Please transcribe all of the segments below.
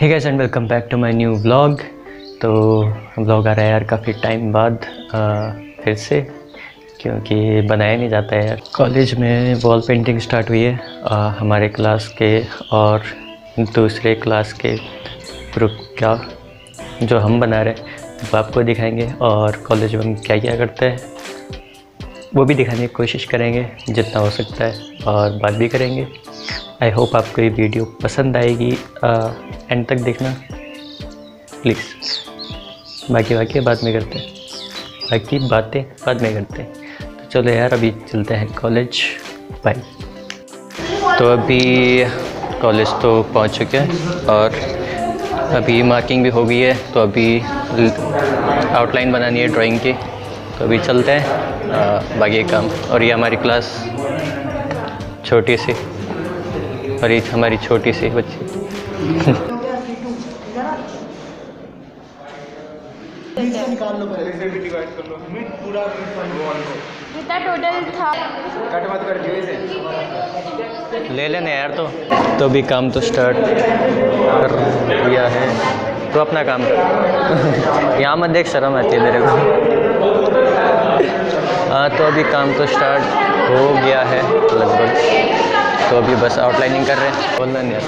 Hey guys and welcome back to my new vlog. तो vlog आ रहा है यार काफ़ी टाइम बाद फिर से, क्योंकि बनाया नहीं जाता है यार। कॉलेज में वॉल पेंटिंग स्टार्ट हुई है हमारे क्लास के और दूसरे क्लास के ग्रुप का, जो हम बना रहे हैं वो आपको दिखाएंगे और कॉलेज में हम क्या क्या करते हैं वो भी दिखाने की कोशिश करेंगे जितना हो सकता है और बात भी करेंगे। आई होप आपको ये वीडियो पसंद आएगी, एंड तक देखना प्लीज़। बाकी बातें बाद में करते हैं। तो चलो यार अभी चलते हैं कॉलेज, बाय। तो अभी कॉलेज तो पहुंच चुके हैं और अभी मार्किंग भी हो गई है, तो अभी आउटलाइन बनानी है ड्राइंग की। तो अभी चलते हैं बाकी काम। और ये हमारी क्लास छोटी सी, और ये हमारी छोटी सी बच्ची। ले लेना यार। तो अभी काम तो स्टार्ट कर दिया है, तो अपना काम कर। यहाँ मत देख, शर्म आती है मेरे को। हाँ, तो अभी काम तो स्टार्ट हो गया है लगभग, तो अभी बस आउटलाइनिंग कर रहे हैं। बोलना नहीं यार,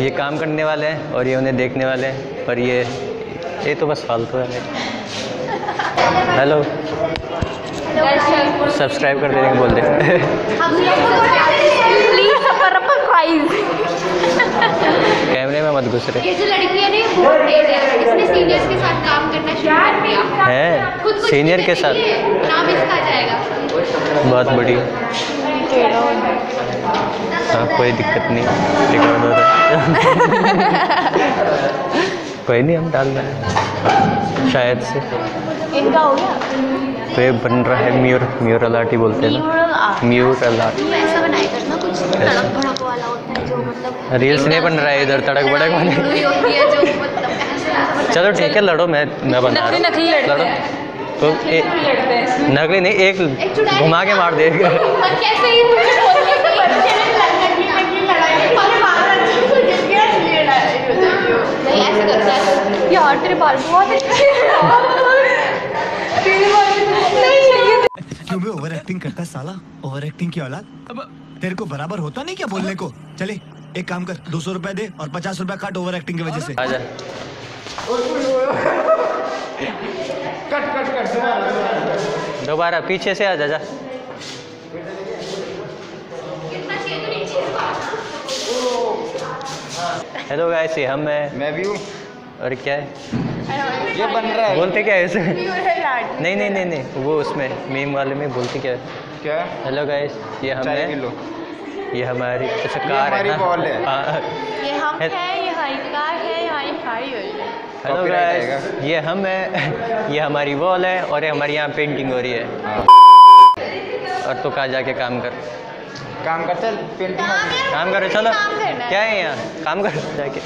ये काम करने वाले हैं और ये उन्हें देखने वाले हैं, पर ये तो बस फालतू है। हेलो, सब्सक्राइब कर देने को बोल दे। कैमरे में मत घुस रहे। ये जो लड़की है ना, बहुत तेज है, इसने सीनियर्स के साथ काम करना शुरू कर दिया है। सीनियर के साथ नाम इसका जाएगा, बहुत बड़ी। हाँ, कोई दिक्कत नहीं, रिकॉर्ड हो रहा। कोई नहीं, हम डाल रहे हैं शायद से इनका हो गया। तो ये बन रहा है म्यूरल आर्ट ही बोलते हैं ना, म्यूरल आर्ट। ऐसा बनाया करना कुछ तड़क भड़क वाला होता है, जो मतलब रील्स नहीं बन रहा है इधर तड़क भड़क वाले। चलो ठीक है, लड़ो, मैं बना रहा हूँ, लड़ो। तो नकली नहीं, एक घुमा के मार देगा। क्यों भी ओवर एक्टिंग करता है साला, ओवर एक्टिंग की औलाद। अब तेरे को बराबर होता नहीं क्या बोलने को? चले एक काम कर, 200 रुपए दे और 50 रुपए काट ओवर एक्टिंग की वजह से। कट कट कट, दोबारा पीछे से आ जा जा। हेलो गाइस, ये हम हैं, मैं भी हूँ। और क्या है ये बन रहा है, बोलते क्या है इसे? नहीं, वो उसमें मीम वाले में बोलते क्या है? क्या? हेलो गाइस, ये हम हैं, ये हमारी कार है ना, ये हम हैं, ये हमारी कार है, हमारी गाड़ी है। हेलो गाइस, ये हम हैं, ये हमारी वॉल है और ये हमारी यहाँ पेंटिंग हो रही है। और तो कहाँ जाके काम कर चल, पेंटिंग काम करो, चलो क्या है यहाँ काम कर जाके।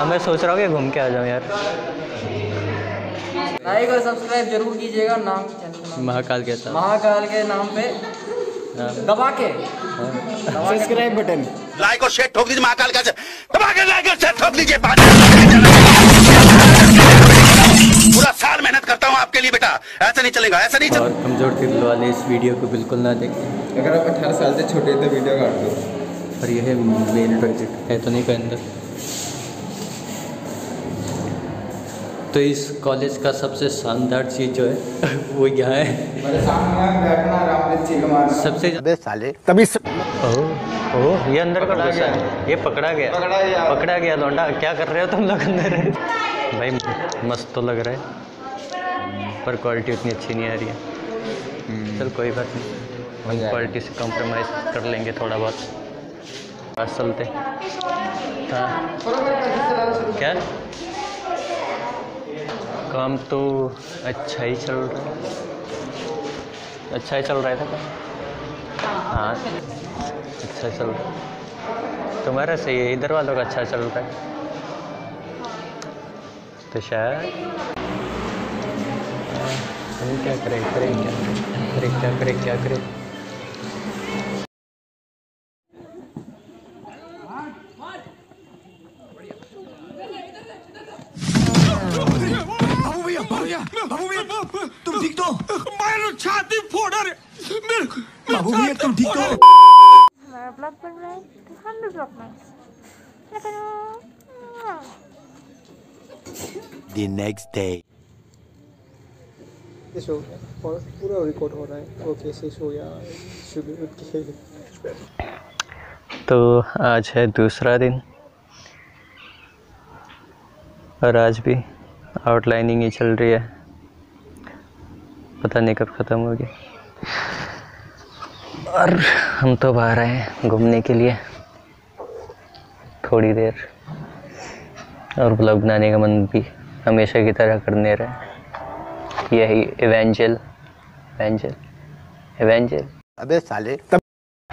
अब मैं सोच रहा हूँ कि घूम के आ जाऊँ यार। लाइक और सब्सक्राइब जरूर कीजिएगा। नाम महाकाल के नाम पे दबा के सब्सक्राइब बटन, लाइक और शेयर ठोक दीजिए। महाकाल का दबा के लाइक और शेयर ठोक दीजिए। पूरा साल मेहनत करता हूँ आपके लिए बेटा, ऐसा नहीं चलेगा, ऐसा नहीं चलेगा। और कमजोर दिल वाले इस वीडियो को बिल्कुल ना देखें। अगर आप 18 साल से छोटे तो वीडियो काट दो। और यह है मेल प्रोजेक्ट है, तो नहीं के अंदर। तो इस कॉलेज का सबसे शानदार चीज़ जो है वो यहाँ है सबसे। साले तभी ओह, ये अंदर पकड़ा गया, ये पकड़ा गया लौंडा। क्या कर रहे हो तुम लोग अंदर? भाई मस्त तो लग रहा है, पर क्वालिटी उतनी अच्छी नहीं आ रही है। चल कोई बात नहीं, हम क्वालिटी से कॉम्प्रोमाइज़ कर लेंगे थोड़ा बहुत। आज चलते क्या काम तो अच्छा ही चल रहा था। हाँ अच्छा चल रहा, तुम्हारा सही है, इधर वालों का अच्छा चल रहा है तो शायद हम क्या करें। बाबू भैया तुम ठीक तो? मेरे छाती फोड़ा रे बाबू भैया, तुम ठीक तो? मेरा ब्लॉग बन रहा है तो हम भी ब्लॉग में The next day ये शो और पूरा रिकॉर्ड हो रहा है। ओके से शो या सुबह उठ के तो आज है दूसरा दिन और आज भी आउटलाइनिंग ही चल रही है, पता नहीं कब ख़त्म होगी। और हम तो बाहर आए हैं घूमने के लिए थोड़ी देर, और ब्लॉग बनाने का मन भी हमेशा की तरह करने रहे। यही एवेंजल अबे साले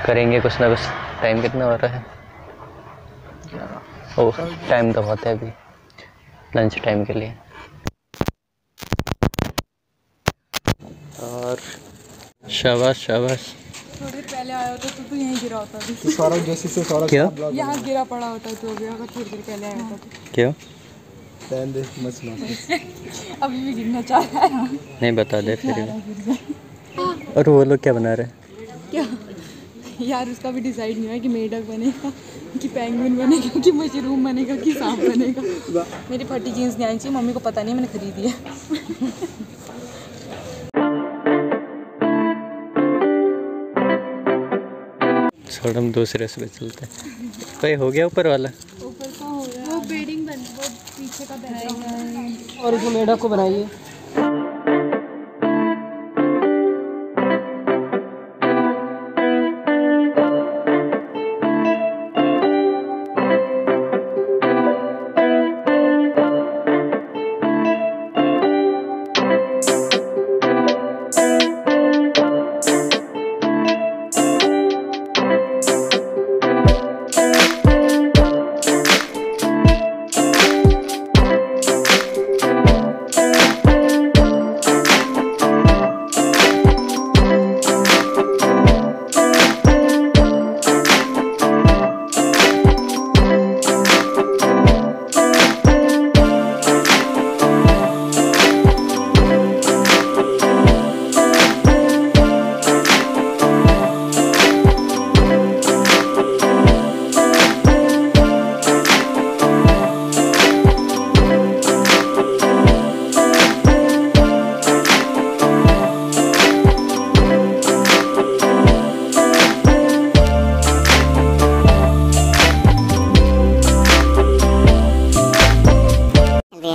करेंगे कुछ ना कुछ। टाइम कितना हो रहा है? ओह टाइम तो बहुत है अभी लंच टाइम के लिए। और शाबाश शाबाश, थोड़ी पहले आया होता तो यहीं गिरा होता। सौरभ जैसी से सौरभ यहाँ गिरा पड़ा होता तो गया, अगर थोड़ी देर पहले आया होता तो क्यों? अभी भी गिरना चाह रहा है। नहीं बता दे फिर। और वो लोग क्या बना रहे क्या यार? उसका भी डिसाइड नहीं हुआ कि मेढक बनेगा कि पेंगुइन बनेगा कि मशरूम बनेगा कि सांप बनेगा। मेरी फटी जीन्स नहीं आई थी, मम्मी को पता नहीं मैंने खरीदी है। छोड़ हम दूसरे से चलते हैं। भाई हो गया ऊपर वाला, ऊपर का हो गया। वो बेडिंग बन, वो पीछे का बनाएगा और इसको मेढक को बनाइए।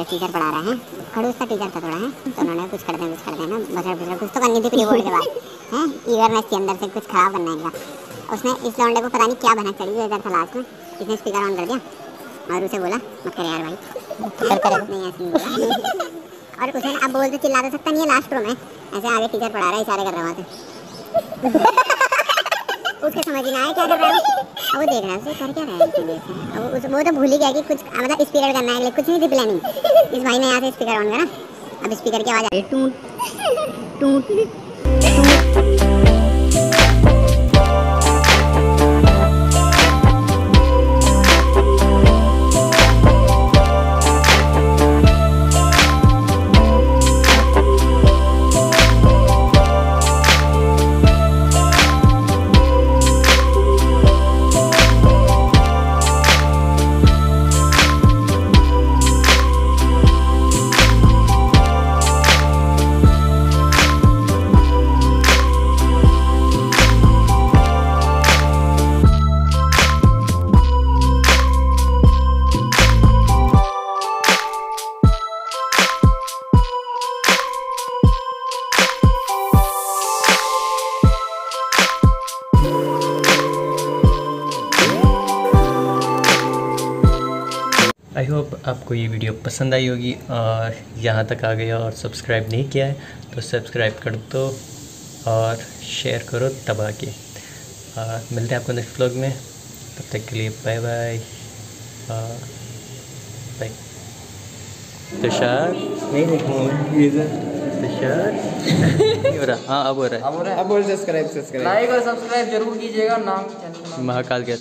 टीचर पढ़ा रहे हैं, खड़ूस का टीचर था थोड़ा है, तो उन्होंने कुछ कर देना बसर कुछ तो करनी थी। बोर्ड के बाद है ईयरनेस के अंदर से कुछ खराब बनाएगा उसने। इस लौंडे को पता नहीं क्या बना चढ़ी हुई इधर था लास्ट में। इसने स्पीकर ऑन कर दिया और उसे बोला मत करे यार भाई कर नहीं ऐसे और उसे अब बोलते चिल्ला तो सकता नहीं है। लास्ट रो में ऐसे आगे टीचर पढ़ा रहा है, इशारे कर रहा है वहाँ से। उसके समझ में आया क्या कर रहा है वो, देख रहा है उसे कर क्या रहा है इसलिए अब वो तो भूल ही गया कि कुछ मतलब स्पीकर करना है, कुछ नहीं थी प्लानिंग। इस भाई ने यहाँ से स्पीकर ऑन करा, अब स्पीकर की आवाज़ आ रही टूट टूट टूट। आई होप आपको ये वीडियो पसंद आई होगी। और यहाँ तक आ गया और सब्सक्राइब नहीं किया है तो सब्सक्राइब कर दो और शेयर करो तबाह के। मिलते हैं आपको नेक्स्ट व्लॉग में, तब तक के लिए बाय बाय बाय। तुषार नहीं देखूँगा। हाँ अब हो रहा है, अब सब्सक्राइब जरूर कीजिएगा। नाम महाकाल के